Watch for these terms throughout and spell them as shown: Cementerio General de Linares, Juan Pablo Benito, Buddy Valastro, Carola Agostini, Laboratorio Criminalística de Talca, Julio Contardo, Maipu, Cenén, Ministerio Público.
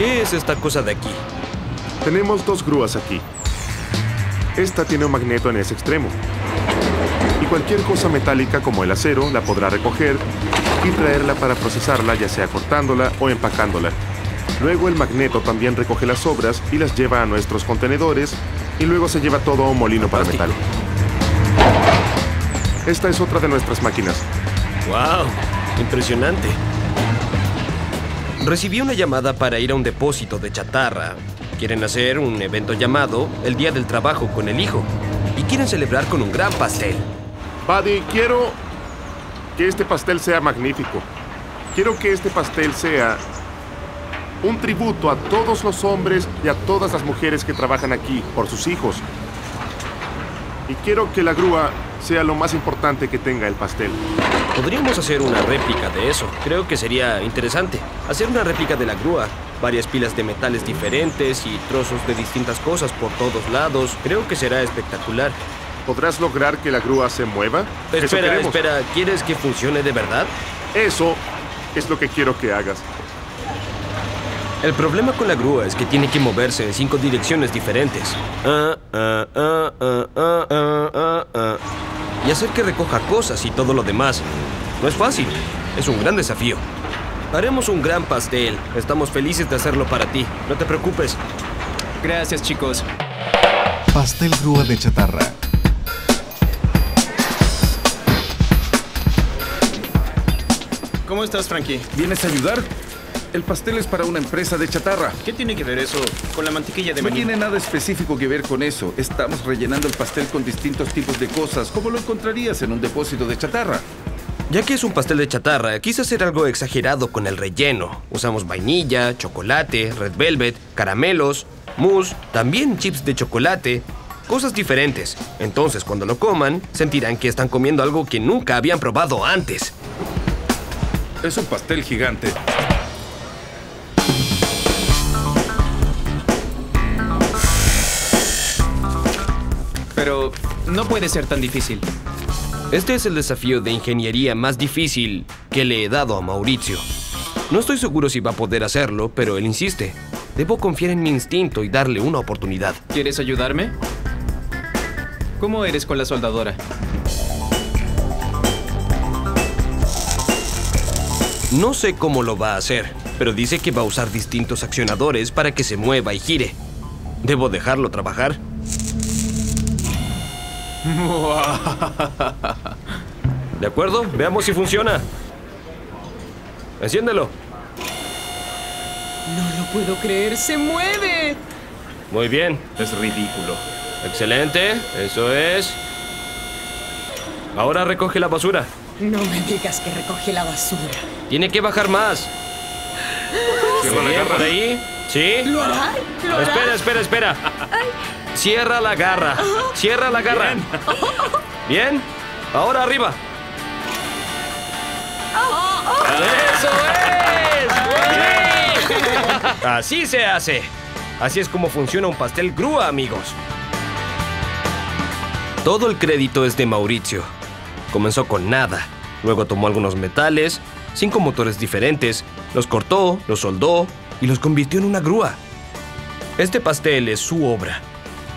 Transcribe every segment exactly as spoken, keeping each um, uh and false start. ¿Qué es esta cosa de aquí? Tenemos dos grúas aquí. Esta tiene un magneto en ese extremo. Y cualquier cosa metálica como el acero la podrá recoger y traerla para procesarla, ya sea cortándola o empacándola. Luego el magneto también recoge las sobras y las lleva a nuestros contenedores y luego se lleva todo a un molino para metal. Esta es otra de nuestras máquinas. ¡Wow! Impresionante. Recibí una llamada para ir a un depósito de chatarra. Quieren hacer un evento llamado El Día del Trabajo con el Hijo. Y quieren celebrar con un gran pastel. Buddy, quiero que este pastel sea magnífico. Quiero que este pastel sea un tributo a todos los hombres y a todas las mujeres que trabajan aquí por sus hijos. Y quiero que la grúa sea lo más importante que tenga el pastel. Podríamos hacer una réplica de eso. Creo que sería interesante. Hacer una réplica de la grúa. Varias pilas de metales diferentes y trozos de distintas cosas por todos lados. Creo que será espectacular. ¿Podrás lograr que la grúa se mueva? Espera, espera. ¿Quieres que funcione de verdad? Eso es lo que quiero que hagas. El problema con la grúa es que tiene que moverse en cinco direcciones diferentes. Ah, ah, ah, ah, ah, ah, ah. Y hacer que recoja cosas y todo lo demás. No es fácil. Es un gran desafío. Haremos un gran pastel. Estamos felices de hacerlo para ti. No te preocupes. Gracias, chicos. Pastel grúa de chatarra. ¿Cómo estás, Frankie? ¿Vienes a ayudar? El pastel es para una empresa de chatarra. ¿Qué tiene que ver eso con la mantequilla de maní? No tiene nada específico que ver con eso. Estamos rellenando el pastel con distintos tipos de cosas, como lo encontrarías en un depósito de chatarra. Ya que es un pastel de chatarra, quise hacer algo exagerado con el relleno. Usamos vainilla, chocolate, red velvet, caramelos, mousse, también chips de chocolate, cosas diferentes. Entonces, cuando lo coman, sentirán que están comiendo algo que nunca habían probado antes. Es un pastel gigante. Pero no puede ser tan difícil. Este es el desafío de ingeniería más difícil que le he dado a Mauricio. No estoy seguro si va a poder hacerlo, pero él insiste. Debo confiar en mi instinto y darle una oportunidad. ¿Quieres ayudarme? ¿Cómo eres con la soldadora? No sé cómo lo va a hacer, pero dice que va a usar distintos accionadores para que se mueva y gire. ¿Debo dejarlo trabajar? De acuerdo, veamos si funciona. Enciéndelo. No lo puedo creer, se mueve. Muy bien, es ridículo. Excelente, eso es. Ahora recoge la basura. No me digas que recoge la basura. Tiene que bajar más. Cierra la garra. ¿Por ahí? ¿Sí? ¿Lo hará? ¿Lo hará? Espera, espera, espera. Ay. Cierra la garra. Cierra la garra. Bien. Bien. Ahora arriba. Oh, oh, oh. ¡Eso es! ¡Bien! Así se hace. Así es como funciona un pastel grúa, amigos. Todo el crédito es de Mauricio. Comenzó con nada. Luego tomó algunos metales, cinco motores diferentes, los cortó, los soldó y los convirtió en una grúa. Este pastel es su obra.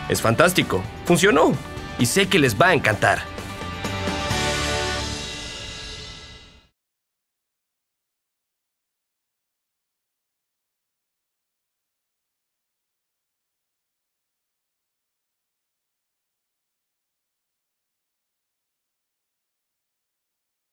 Es fantástico. Funcionó. Y sé que les va a encantar.